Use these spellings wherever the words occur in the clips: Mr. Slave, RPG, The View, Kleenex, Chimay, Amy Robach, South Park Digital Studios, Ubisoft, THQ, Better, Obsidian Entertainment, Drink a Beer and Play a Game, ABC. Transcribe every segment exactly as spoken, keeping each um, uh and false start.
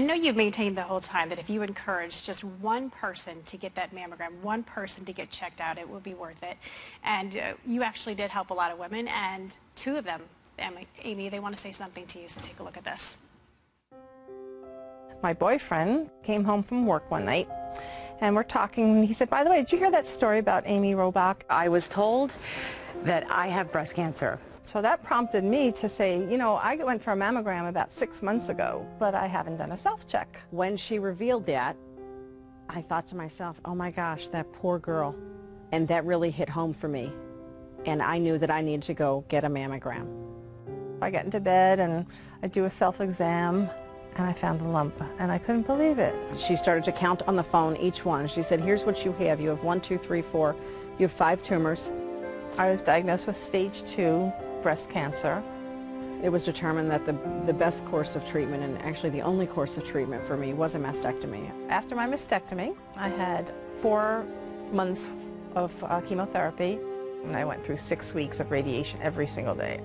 I know you've maintained the whole time that if you encourage just one person to get that mammogram, one person to get checked out, it will be worth it. And uh, you actually did help a lot of women, and two of them, Amy, they want to say something to you, so take a look at this. My boyfriend came home from work one night, and we're talking, and he said, by the way, did you hear that story about Amy Robach? I was told that I have breast cancer. So that prompted me to say, you know, I went for a mammogram about six months ago, but I haven't done a self-check. When she revealed that, I thought to myself, oh my gosh, that poor girl. And that really hit home for me. And I knew that I needed to go get a mammogram. I get into bed and I do a self-exam, and I found a lump, and I couldn't believe it. She started to count on the phone each one. She said, here's what you have. You have one, two, three, four. You have five tumors. I was diagnosed with stage two breast cancer. It was determined that the, the best course of treatment, and actually the only course of treatment for me, was a mastectomy. After my mastectomy, I had four months of uh, chemotherapy, and I went through six weeks of radiation every single day.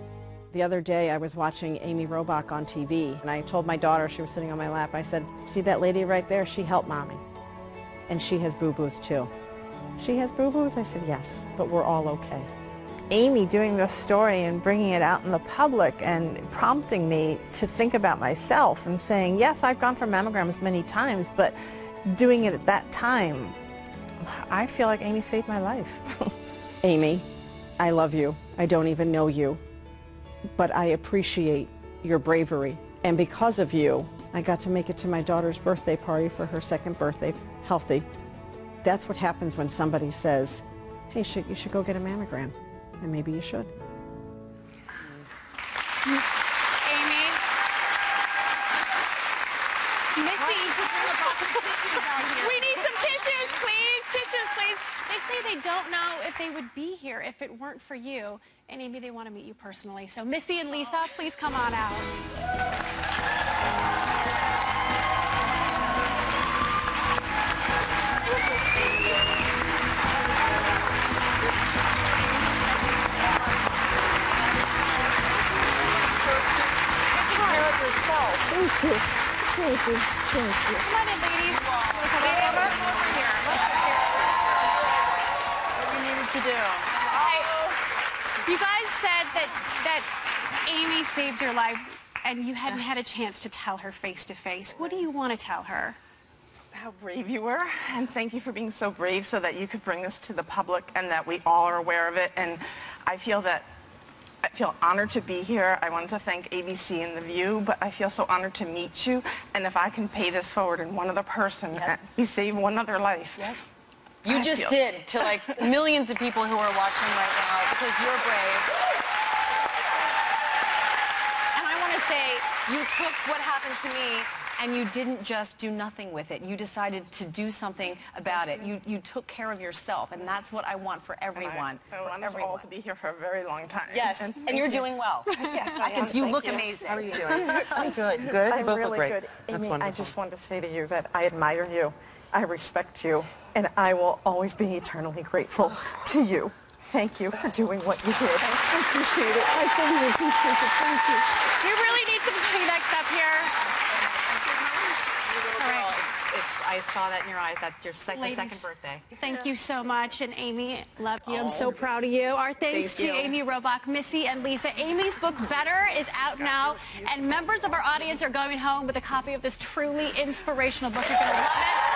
The other day I was watching Amy Robach on T V, and I told my daughter, she was sitting on my lap, I said, see that lady right there? She helped mommy. And she has boo-boos too. She has boo-boos? I said, yes, but we're all okay. Amy doing this story and bringing it out in the public and prompting me to think about myself and saying, yes, I've gone for mammograms many times, but doing it at that time, I feel like Amy saved my life. Amy, I love you. I don't even know you, but I appreciate your bravery, and because of you I got to make it to my daughter's birthday party for her second birthday healthy. That's what happens when somebody says, hey, should, you should go get a mammogram, and maybe you should. Amy, Missy, we need some tissues, please, tissues, please. They say they don't know if they would be here if it weren't for you, and Amy, they want to meet you personally. So Missy and Lisa, oh, please come on out. Thank you. Thank you. Thank you. Come on in, ladies. Ladies, let's come over here. Let's come here. What we needed to do. I, you guys said that, that Amy saved your life, and you hadn't had a chance to tell her face to face. What do you want to tell her? How brave you were, and thank you for being so brave so that you could bring this to the public and that we all are aware of it. And I feel that I feel honored to be here. I wanted to thank A B C and The View, but I feel so honored to meet you. And if I can pay this forward in one other person, yep, we save one other life. Yep. You I just feel. did to like millions of people who are watching right now, because you're brave. And I want to say, you took what happened to me and you didn't just do nothing with it. You decided to do something about it. You, you took care of yourself, and that's what I want for everyone. I, I want us everyone. all to be here for a very long time. Yes, and, and you're you. doing well. Yes, I am. You look you. amazing. How are you doing? I'm good. Good? I'm really good. That's Amy, wonderful. I just wanted to say to you that I admire you, I respect you, and I will always be eternally grateful to you. Thank you for doing what you did. I appreciate it. I really appreciate it. Thank you. You really need some Kleenex up here. I saw that in your eyes. That's your sec Ladies, second birthday. Thank you so much. And Amy, love you. I'm so proud of you. Our thanks Thank to you. Amy Robach, Missy, and Lisa. Amy's book, Better, is out now. And members of our audience are going home with a copy of this truly inspirational book. You're going to love it.